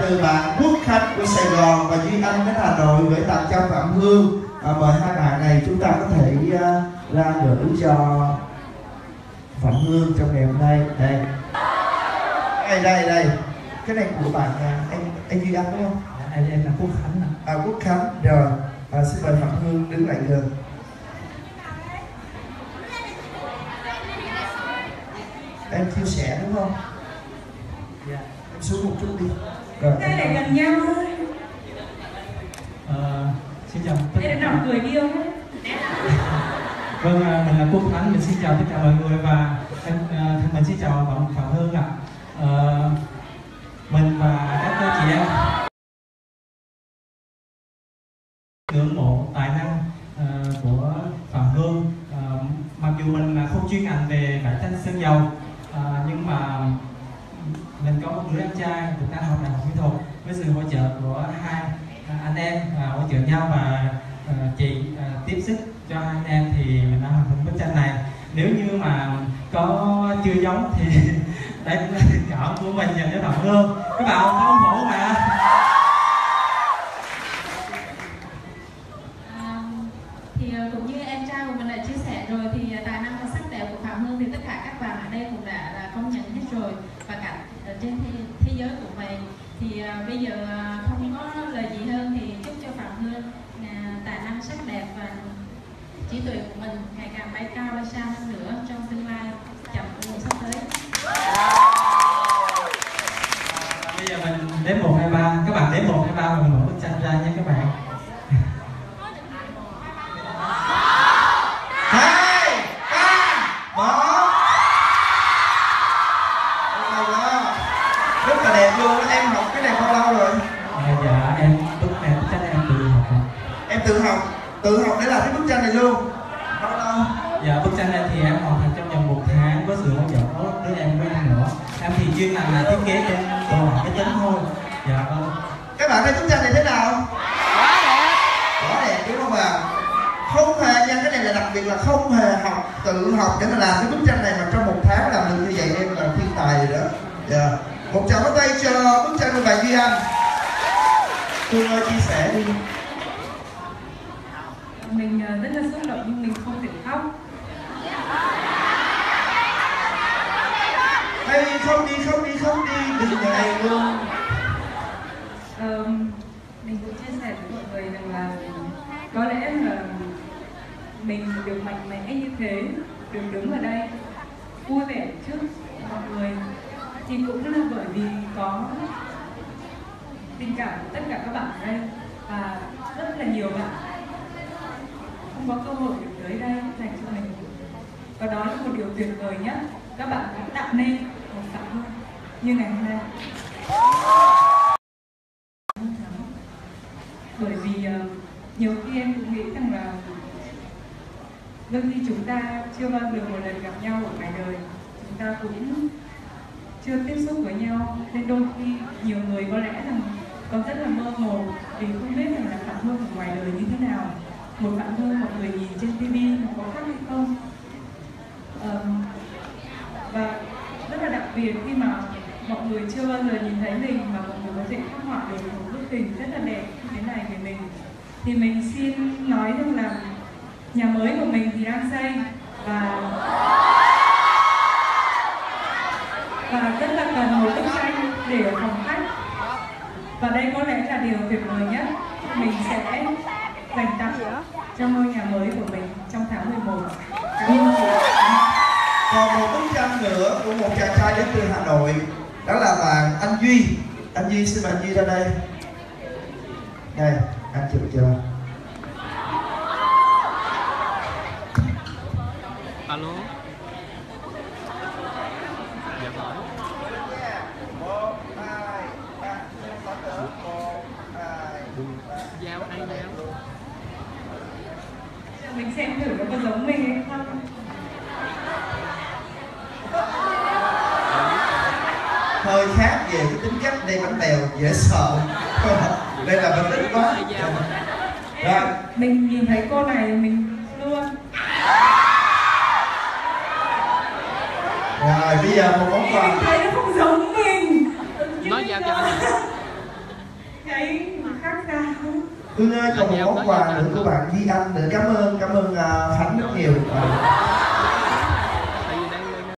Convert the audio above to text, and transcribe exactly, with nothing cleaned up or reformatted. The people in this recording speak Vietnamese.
Từ bạn Quốc Khánh của Sài Gòn và Duy Anh đến Hà Nội gửi tặng cho Phạm Hương. À, mời hai bạn này chúng ta có thể uh, ra gửi cho Phạm Hương trong ngày hôm nay. Đây, đây, đây, đây. Cái này của bạn uh, anh anh Duy Anh đúng không? Anh em là Quốc Khánh. À, Quốc Khánh. Rồi, à, xin mời Phạm Hương đứng lại gần. Em chia sẻ đúng không? Yeah. Em xuống một chút đi. Rồi. Đây để gần nhau thôi. À, xin chào. Đây là nụ cười yêu. Vâng, mình là Quốc Khánh, mình xin chào tất cả mọi người và em thân mình xin chào bạn Phạm Hương ạ. À, mình và các chị em ngưỡng mộ tài năng uh, của Phạm Hương. Uh, mặc dù mình là không chuyên ngành về vẽ tranh sơn dầu, uh, nhưng mà mình có một đứa em trai cũng đang học đại học mỹ thuật với sự hỗ trợ của hai uh, anh em uh, hỗ trợ nhau và uh, chị uh, tiếp sức cho hai anh em thì mình đã hoàn thành bức tranh này. Nếu như mà có chưa giống thì đây cũng là tình cảm của mình dành cho Phạm Hương. Các bạn không khổ mà. Cũng như em trai của mình đã chia sẻ rồi thì tài năng và sắc đẹp của Phạm Hương thì tất cả các bạn ở đây cũng đã là công nhận hết rồi, và cả trên thế, thế giới của mình thì uh, bây giờ uh, không có lời gì hơn thì chúc cho Phạm Hương uh, tài năng sắc đẹp và trí tuệ của mình ngày càng bay cao bay xa hơn nữa trong tương lai chậm của mình sắp tới. À, bây giờ mình đến một hai ba, các bạn đến một hai ba và mình mở bức tranh ra nha các bạn. Em học cái này bao lâu rồi? À, dạ em bức này bức tranh này em tự học. Em tự học, tự học để làm cái bức tranh này luôn. Bao lâu? Dạ bức tranh này thì em học thành trong vòng một tháng với sự hỗ trợ của đứa em với anh nữa. Em thì chuyên làm là thiết kế trên đồ họa cái tính thôi. Dạ vâng. Các bạn thấy bức tranh này thế nào? Quá đẹp. Quá đẹp đúng không ạ? Không hề nha, cái này là đặc biệt là không hề học, tự học để mà làm cái bức tranh này mà trong một tháng làm được như vậy em là thiên tài rồi đó. Dạ. Một tràng pháo tay cho bức tranh của bạn Duy Anh. Tôi ơi chia sẻ đi. Mình rất là xúc động nhưng mình không thể khóc. Hay không đi, không đi, không đi, đừng ở đây luôn. Ờ, mình cũng chia sẻ với mọi người rằng là có lẽ là mình được mạnh mẽ như thế, được đứng ở đây vui vẻ trước mọi người thì cũng là bởi vì có tình cảm của tất cả các bạn ở đây và rất là nhiều bạn không có cơ hội được tới đây dành cho mình, và đó là một điều tuyệt vời nhất. Các bạn đã tạo nên một Phạm Hương như ngày hôm nay bởi vì uh, nhiều khi em cũng nghĩ rằng là đôi khi chúng ta chưa bao giờ một lần gặp nhau ở ngoài đời, chúng ta cũng chưa tiếp xúc với nhau nên đôi khi nhiều người có lẽ rằng còn rất là mơ hồ vì không biết rằng là Phạm Hương ở ngoài đời như thế nào, một Phạm Hương mọi người nhìn trên ti vi nó có khác hay không. Um, và rất là đặc biệt khi mà mọi người chưa bao giờ nhìn thấy mình mà mọi người có thể khắc họa được một bức hình rất là đẹp như thế này về mình, thì mình xin nói rằng là nhà mới của mình thì đang xây và và rất là cần một bức tranh để phòng khách, và đây có lẽ là điều tuyệt vời nhất mình sẽ dành tặng cho ngôi nhà mới của mình trong tháng mười một. Cảm ơn chị. Còn một bức tranh nữa của một chàng trai đến từ Hà Nội, đó là bạn anh Duy. Anh Duy xin bạn Duy ra đây. Đây anh chụp cho. Alo. Mình xem thử nó có giống mình hay không. Hơi khác về cái tính cách, đây bánh bèo dễ sợ. Đây là bánh tính quá. Rồi. Mình nhìn thấy cô này mình luôn. Rồi bây giờ một món quà. Thấy nó không giống mình. Nói ra cho Vậy mà khác sao. Hương ơi, còn một món quà nữa của bạn Di Anh để cảm ơn, cảm ơn Khánh rất nhiều.